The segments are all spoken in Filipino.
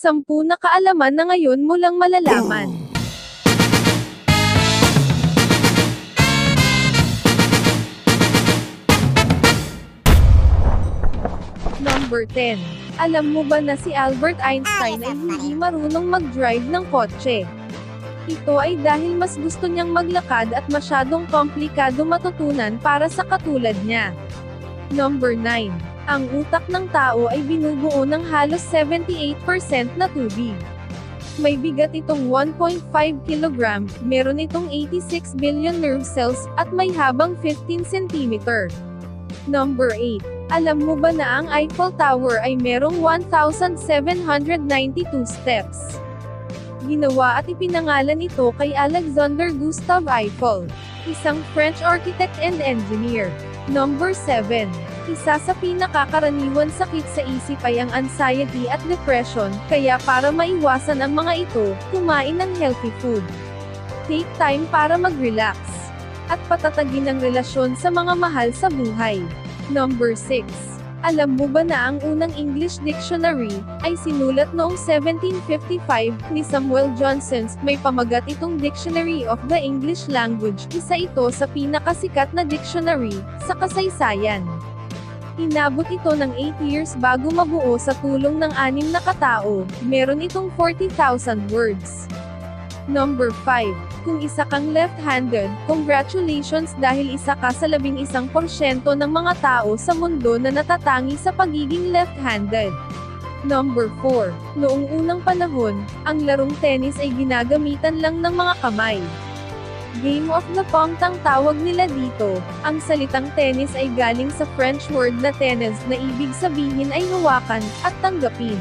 10 na kaalaman na ngayon mo lang malalaman. Number 10. Alam mo ba na si Albert Einstein ay hindi marunong mag-drive ng kotse? Ito ay dahil mas gusto niyang maglakad at masyadong komplikado matutunan para sa katulad niya. Number 9. Ang utak ng tao ay binubuo ng halos 78% na tubig. May bigat itong 1.5 kg, meron itong 86 billion nerve cells, at may habang 15 cm. Number 8. Alam mo ba na ang Eiffel Tower ay merong 1,792 steps? Ginawa at ipinangalan ito kay Alexander Gustav Eiffel, isang French architect and engineer. Number 7. Isa sa pinakakaraniwan sakit sa isip ay ang anxiety at depression, kaya para maiwasan ang mga ito, kumain ng healthy food. Take time para mag-relax, at patatagin ang relasyon sa mga mahal sa buhay. Number 6. Alam mo ba na ang unang English dictionary, ay sinulat noong 1755, ni Samuel Johnson? May pamagat itong Dictionary of the English Language, isa ito sa pinakasikat na dictionary, sa kasaysayan. Inabot ito ng 8 years bago mabuo sa tulong ng 6 na katao, meron itong 40,000 words. Number 5. Kung isa kang left-handed, congratulations dahil isa ka sa 11% ng mga tao sa mundo na natatangi sa pagiging left-handed. Number 4. Noong unang panahon, ang larong tennis ay ginagamitan lang ng mga kamay. Game of the Pongtang tawag nila dito. Ang salitang tennis ay galing sa French word na tennis na ibig sabihin ay hawakan, at tanggapin.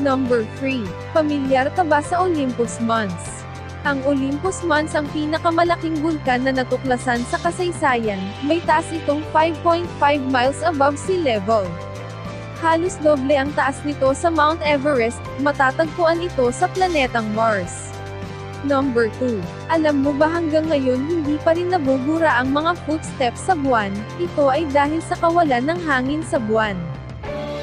Number 3. Pamilyar ka ba sa Olympus Mons? Ang Olympus Mons ang pinakamalaking bulkan na natuklasan sa kasaysayan, may taas itong 5.5 miles above sea level. Halos doble ang taas nito sa Mount Everest, matatagpuan ito sa planetang Mars. Number 2. Alam mo ba hanggang ngayon hindi pa rin nabubura ang mga footsteps sa buwan? Ito ay dahil sa kawalan ng hangin sa buwan.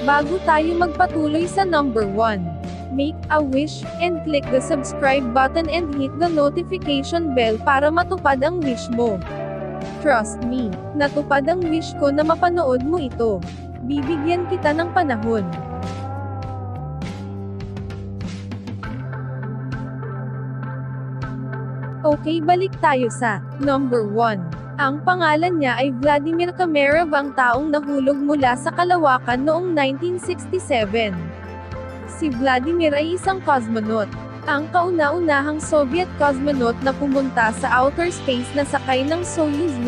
Bago tayo magpatuloy sa number 1, make a wish, and click the subscribe button and hit the notification bell para matupad ang wish mo. Trust me, natupad ang wish ko na mapanood mo ito. Bibigyan kita ng panahon. Okay, balik tayo sa number 1. Ang pangalan niya ay Vladimir Komarov, ang taong nahulog mula sa kalawakan noong 1967. Si Vladimir ay isang cosmonaut, ang kauna-unahang Soviet cosmonaut na pumunta sa outer space na sakay ng Soyuz 1,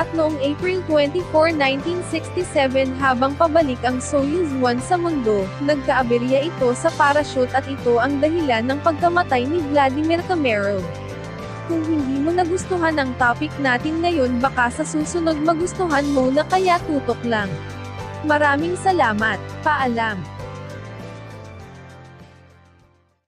at noong April 24, 1967 habang pabalik ang Soyuz 1 sa mundo, nagkaaberya ito sa parachute at ito ang dahilan ng pagkamatay ni Vladimir Komarov. Kung hindi mo nagustuhan ang topic natin ngayon, baka sa susunod magustuhan mo na, kaya tutok lang. Maraming salamat. Paalam.